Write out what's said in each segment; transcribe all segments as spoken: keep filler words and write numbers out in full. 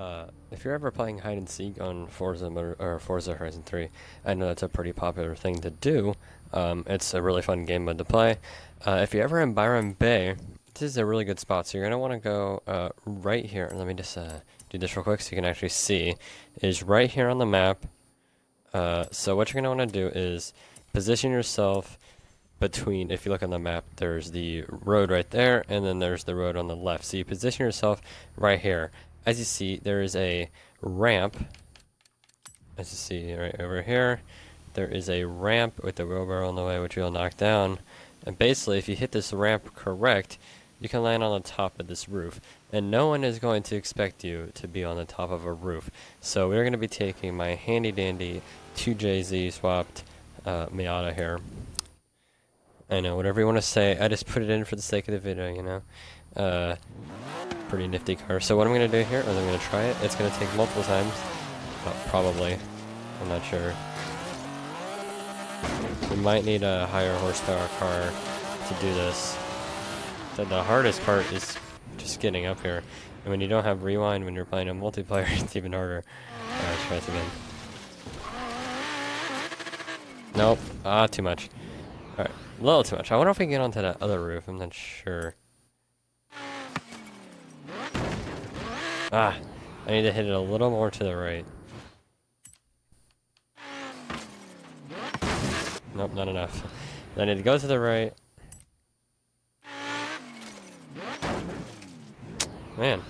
Uh, if you're ever playing hide and seek on Forza or Forza Horizon three, I know that's a pretty popular thing to do. Um, it's a really fun game mode to play. Uh, if you're ever in Byron Bay, this is a really good spot. So you're gonna want to go uh, right here. Let me just uh, do this real quick so you can actually see. Is right here on the map. Uh, so what you're gonna want to do is position yourself between, if you look on the map, there's the road right there, and then there's the road on the left. So you position yourself right here. As you see, there is a ramp. As you see right over here, there is a ramp with the wheelbarrow on the way, which we'll knock down. And basically, if you hit this ramp correct, you can land on the top of this roof. And no one is going to expect you to be on the top of a roof. So we're going to be taking my handy-dandy two J Z swapped uh, Miata here. I know, whatever you want to say, I just put it in for the sake of the video, you know? Uh, pretty nifty car. So what I'm going to do here is I'm going to try it. It's going to take multiple times. Uh, probably. I'm not sure. We might need a higher horsepower car to do this. So the hardest part is just getting up here. And when you don't have rewind when you're playing a multiplayer, it's even harder. Alright, let's try this again. Nope. Ah, too much. Alright, a little too much. I wonder if we can get onto that other roof. I'm not sure. Ah, I need to hit it a little more to the right. Nope, not enough. Then I need to go to the right. Man,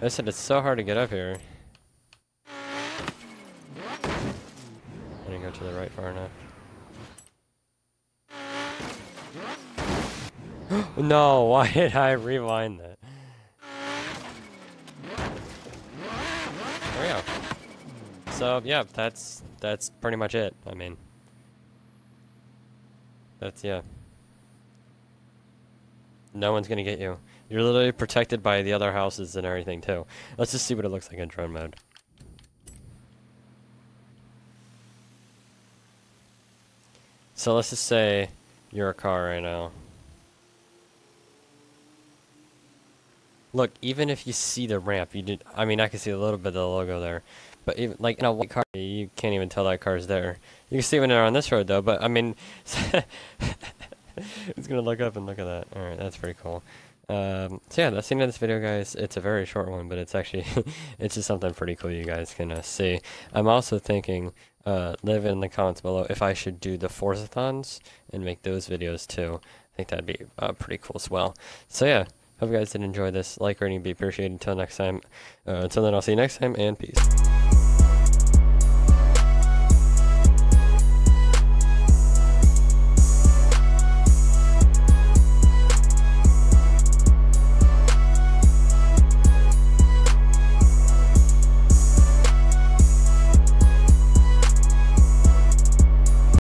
I said it's so hard to get up here. I didn't go to the right far enough. No, why did I rewind that? There we go. So yeah, that's that's pretty much it. I mean, that's yeah. No one's gonna get you. You're literally protected by the other houses and everything too. Let's just see what it looks like in drone mode. So let's just say you're a car right now. Look, even if you see the ramp, you did. I mean, I can see a little bit of the logo there, but even like in a white car, you can't even tell that car's there. You can see when they're on this road though. But I mean, it's gonna look up and look at that. All right, that's pretty cool. Um, so yeah, that's the end of this video, guys. It's a very short one, but it's actually it's just something pretty cool you guys can uh, see. I'm also thinking, uh, leave it in the comments below if I should do the Forzathons and make those videos too. I think that'd be uh, pretty cool as well. So yeah. Hope you guys did enjoy this. Like, rating would be appreciated. Until next time. Uh, until then, I'll see you next time, and peace.